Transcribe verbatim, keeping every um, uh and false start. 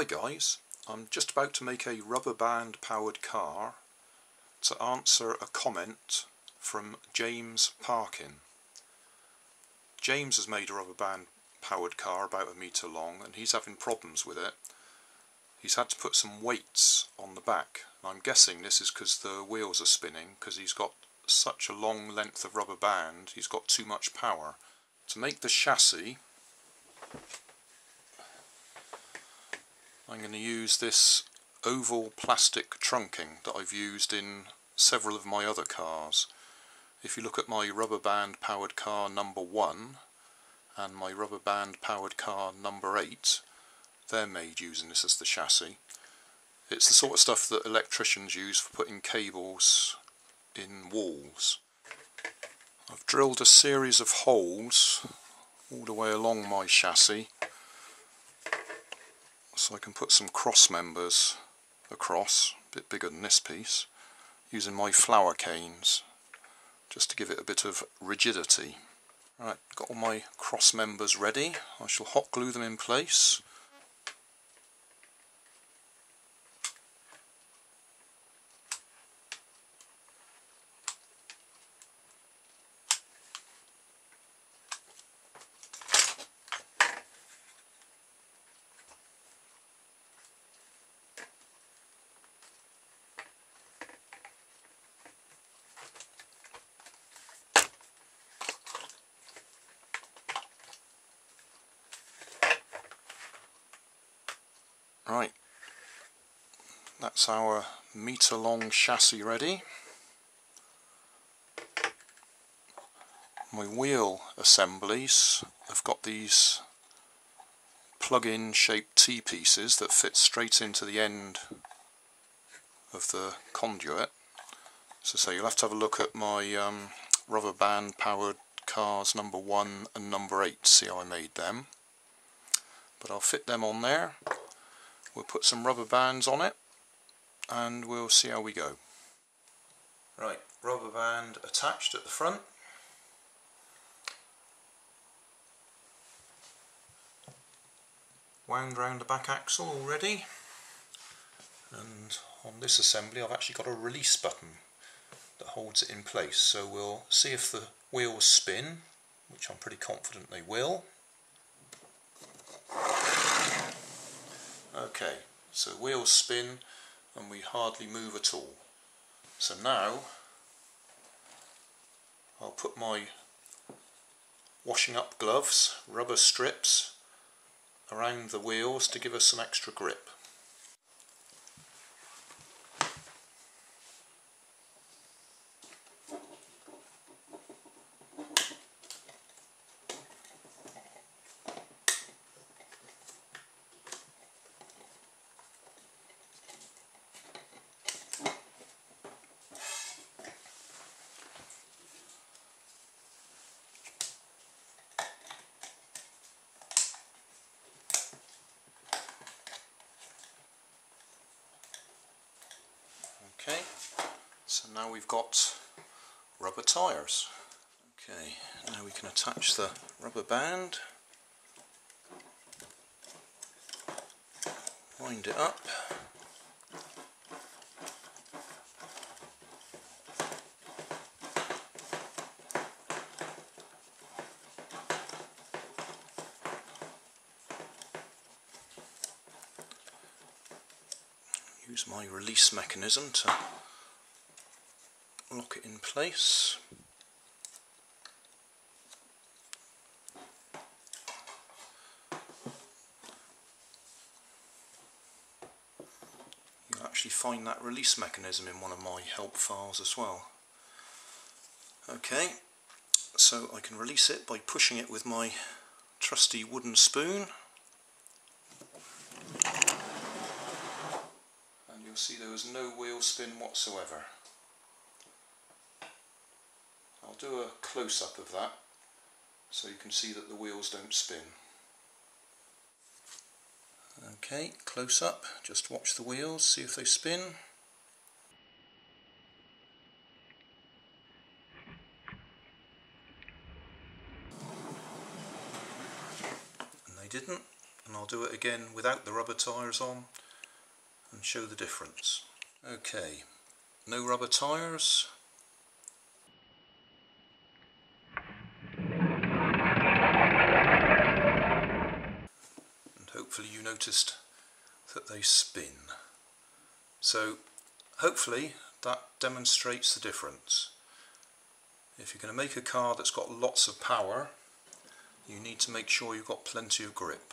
Hi guys, I'm just about to make a rubber band powered car to answer a comment from James Parkin. James has made a rubber band powered car about a metre long and he's having problems with it. He's had to put some weights on the back. I'm guessing this is because the wheels are spinning, because he's got such a long length of rubber band, he's got too much power. To make the chassis, I'm going to use this oval plastic trunking that I've used in several of my other cars. If you look at my rubber band powered car number one and my rubber band powered car number eight, they're made using this as the chassis. It's the sort of stuff that electricians use for putting cables in walls. I've drilled a series of holes all the way along my chassis, so I can put some cross members across, a bit bigger than this piece, using my flower canes just to give it a bit of rigidity. Right, got all my cross members ready. I shall hot glue them in place. Right, that's our metre long chassis ready. My wheel assemblies have got these plug-in shaped T-pieces that fit straight into the end of the conduit. So, so you'll have to have a look at my um, rubber band powered cars number one and number eight to see how I made them. But I'll fit them on there. We'll put some rubber bands on it and we'll see how we go. Right, rubber band attached at the front. Wound round the back axle already. And on this assembly I've actually got a release button that holds it in place. So we'll see if the wheels spin, which I'm pretty confident they will. Okay, so wheels spin and we hardly move at all. So now I'll put my washing up gloves, rubber strips, around the wheels to give us some extra grip. Okay, so now we've got rubber tires. Okay, now we can attach the rubber band, wind it up. Use my release mechanism to lock it in place. You'll actually find that release mechanism in one of my help files as well. Okay, so I can release it by pushing it with my trusty wooden spoon. See, there was no wheel spin whatsoever. I'll do a close-up of that so you can see that the wheels don't spin. Okay, close-up, just watch the wheels, see if they spin. And they didn't, and I'll do it again without the rubber tires on and show the difference. Okay, no rubber tires. And hopefully you noticed that they spin. So hopefully that demonstrates the difference. If you're going to make a car that's got lots of power, you need to make sure you've got plenty of grip.